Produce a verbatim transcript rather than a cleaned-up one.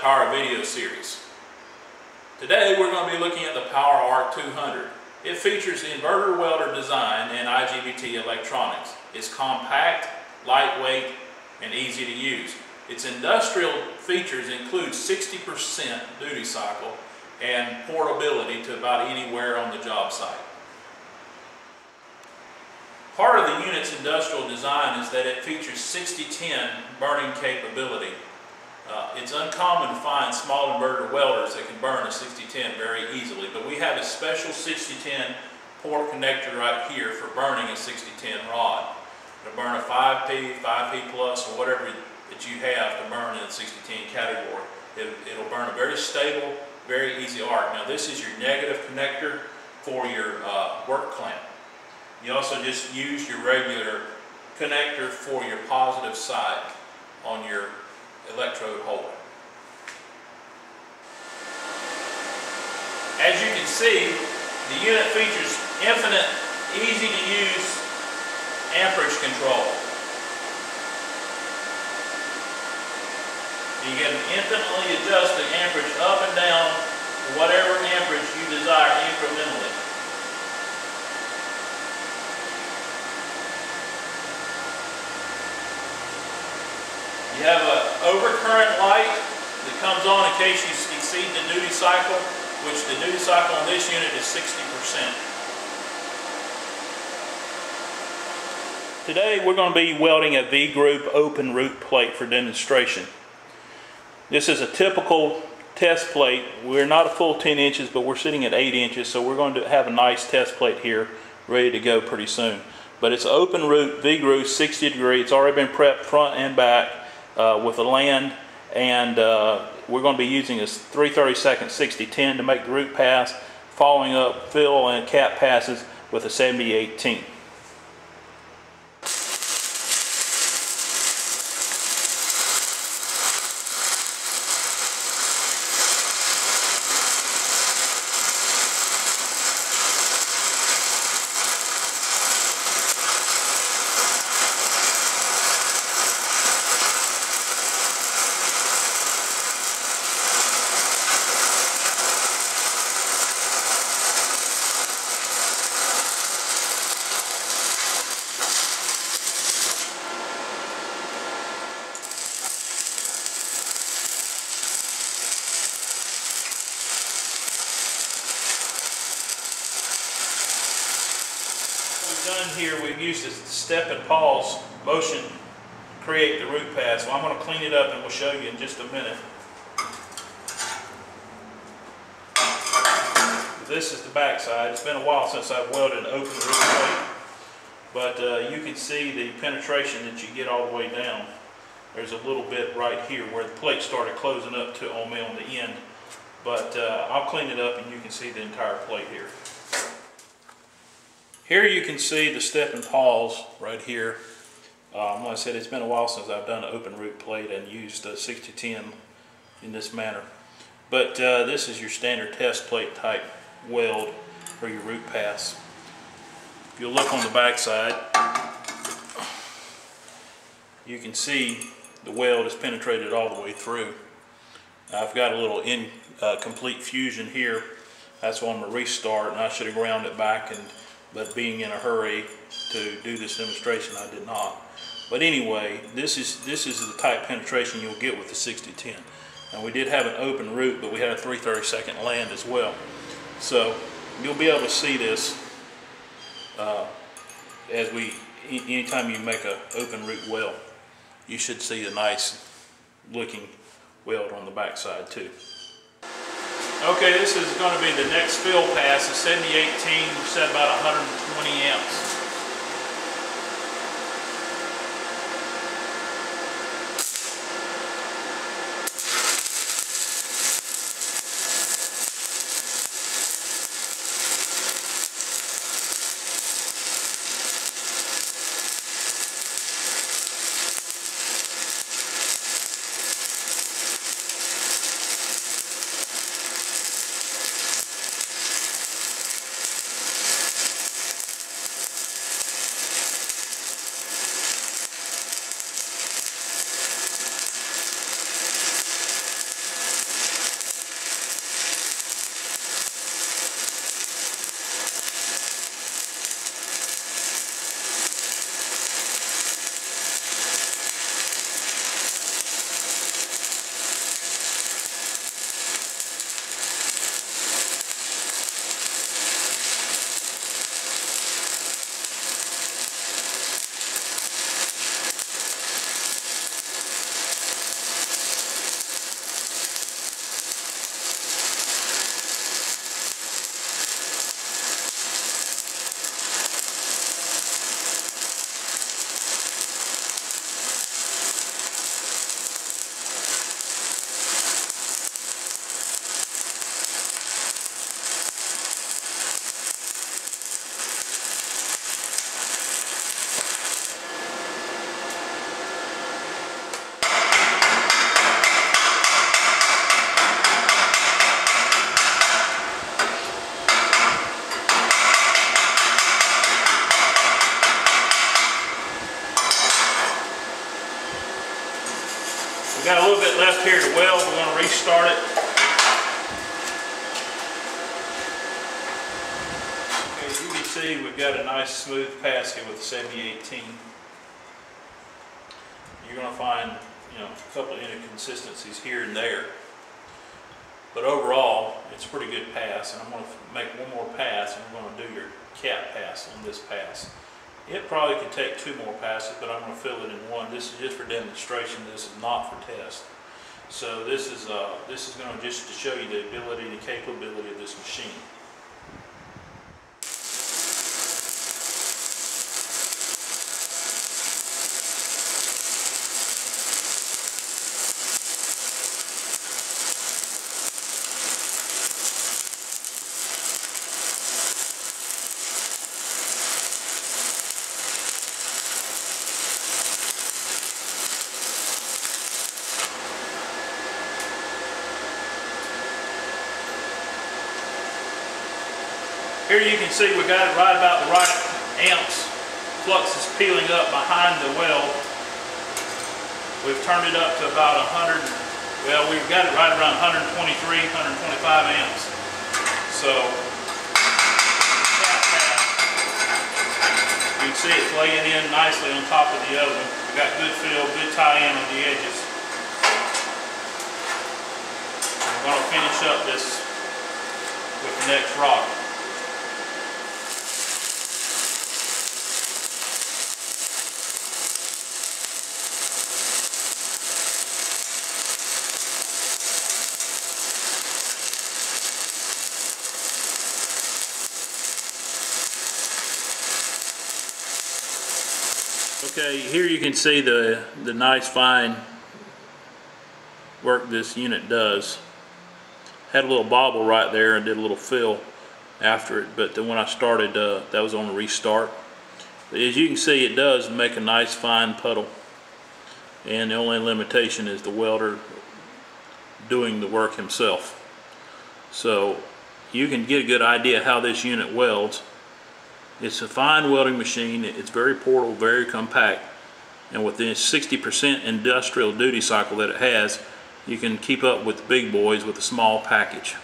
Everlast Power video series. Today we're going to be looking at the Power Arc two hundred. It features the inverter welder design and I G B T electronics. It's compact, lightweight, and easy to use. Its industrial features include sixty percent duty cycle and portability to about anywhere on the job site. Part of the unit's industrial design is that it features sixty ten burning capability. Uh, it's uncommon to find small inverter welders that can burn a sixty ten very easily, but we have a special sixty ten port connector right here for burning a sixty ten rod. It'll burn a five P, five P plus, or whatever that you have to burn in the sixty ten category. It, it'll burn a very stable, very easy arc. Now this is your negative connector for your uh, work clamp. You also just use your regular connector for your positive side on your electrode holder. As you can see, the unit features infinite, easy to use amperage control. You can infinitely adjust the amperage up and down to whatever amperage you desire incrementally. You have an overcurrent light that comes on in case you exceed the duty cycle, which the duty cycle on this unit is sixty percent. Today we're going to be welding a V-group open root plate for demonstration. This is a typical test plate. We're not a full ten inches, but we're sitting at eight inches, so we're going to have a nice test plate here ready to go pretty soon. But it's open root V-group sixty degree. It's already been prepped front and back. Uh, with a land, and uh, we're going to be using this three thirty-second sixty ten to make the root pass, following up fill and cap passes with a seventy eighteen. Done here, we've used this step and pause motion to create the root pass. So I'm going to clean it up and we'll show you in just a minute. This is the back side. It's been a while since I've welded an open root plate, but uh, you can see the penetration that you get all the way down. There's a little bit right here where the plate started closing up to on me on the end, but uh, I'll clean it up and you can see the entire plate here. Here you can see the step and pause right here. Um, like I said, it's been a while since I've done an open root plate and used a sixty ten in this manner. But uh, this is your standard test plate type weld for your root pass. If you look on the back side, you can see the weld is penetrated all the way through. I've got a little incomplete uh, fusion here. That's why I'm going to restart, and I should have ground it back, and but being in a hurry to do this demonstration, I did not. But anyway, this is this is the type of penetration you'll get with the sixty ten. Now we did have an open root, but we had a three thirty-second land as well. So you'll be able to see this uh, as we anytime you make an open root weld, you should see a nice looking weld on the back side too. Okay, this is going to be the next fill pass, the seventy eighteen, we set about one hundred twenty amps. start it. As you can see, we've got a nice smooth pass here with the seventy eighteen. You're going to find, you know, a couple of inconsistencies here and there, but overall it's a pretty good pass. And I'm going to make one more pass, and I'm going to do your cap pass on this pass. It probably could take two more passes, but I'm going to fill it in one. This is just for demonstration. This is not for test. So this is uh, this is going to just to show you the ability and the capability of this machine. Here you can see we got it right about the right amps. Flux is peeling up behind the weld. We've turned it up to about one hundred, well, we've got it right around one twenty-three, one twenty-five amps. So, you can see it's laying in nicely on top of the oven. We've got good fill, good tie-in on the edges. We're going to finish up this with the next rock. Okay, here you can see the, the nice fine work this unit does. Had a little bobble right there and did a little fill after it, but then when I started, uh, that was on a restart. But as you can see, it does make a nice fine puddle, and the only limitation is the welder doing the work himself. So you can get a good idea how this unit welds. It's a fine welding machine. It's very portable, very compact, and with this sixty percent industrial duty cycle that it has, you can keep up with the big boys with a small package.